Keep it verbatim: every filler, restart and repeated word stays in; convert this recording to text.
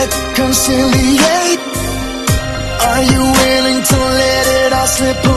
Reconciliate. Are you willing to let it all slip away?